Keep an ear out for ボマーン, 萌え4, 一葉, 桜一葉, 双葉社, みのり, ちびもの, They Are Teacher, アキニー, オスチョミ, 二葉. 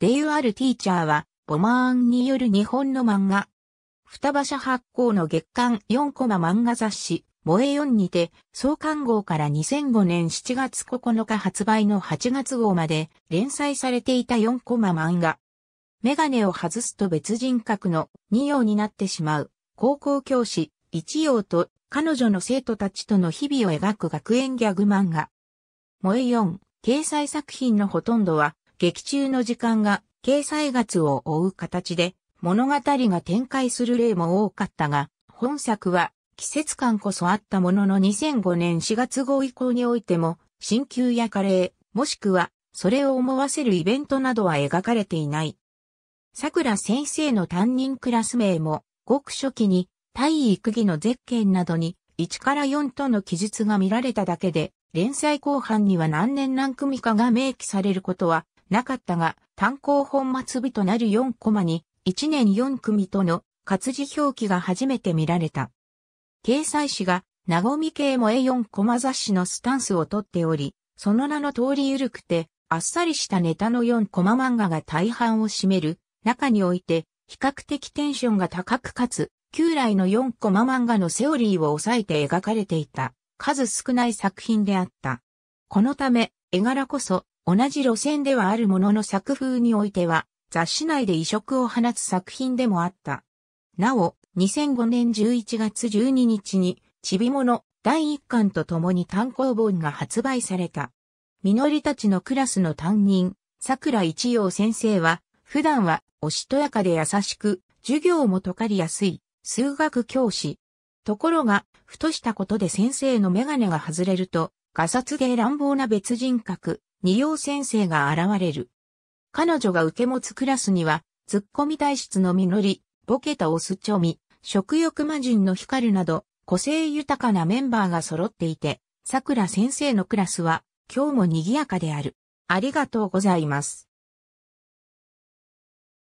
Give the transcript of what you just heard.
They Are Teacher は、ボマーンによる日本の漫画。双葉社発行の月刊4コマ漫画雑誌、萌え4にて、創刊号から2005年7月9日発売の8月号まで連載されていた4コマ漫画。メガネを外すと別人格の二葉になってしまう、高校教師、一葉と彼女の生徒たちとの日々を描く学園ギャグ漫画。萌え4、掲載作品のほとんどは、劇中の時間が掲載月を追う形で物語が展開する例も多かったが、本作は季節感こそあったものの2005年4月号以降においても、進級やカレー、もしくはそれを思わせるイベントなどは描かれていない。桜先生の担任クラス名も、ごく初期に体育着のゼッケンなどに1から4との記述が見られただけで、連載後半には何年何組かが明記されることは、なかったが、単行本末尾となる4コマに、1年4組との活字表記が初めて見られた。掲載誌が、なごみ系萌え4コマ雑誌のスタンスをとっており、その名の通り緩くて、あっさりしたネタの4コマ漫画が大半を占める、中において、比較的テンションが高くかつ、旧来の4コマ漫画のセオリーを抑えて描かれていた、数少ない作品であった。このため、絵柄こそ、同じ路線ではあるものの作風においては雑誌内で異色を放つ作品でもあった。なお、2005年11月12日にちびもの第1巻とともに単行本が発売された。みのりたちのクラスの担任、桜一葉先生は普段はおしとやかで優しく授業もとかりやすい数学教師。ところが、ふとしたことで先生の眼鏡が外れると、がさつで乱暴な別人格。二葉先生が現れる。彼女が受け持つクラスには、ツッコミ体質のみのり、ボケたオスチョミ、食欲魔人の光など、個性豊かなメンバーが揃っていて、桜先生のクラスは、今日も賑やかである。ありがとうございます。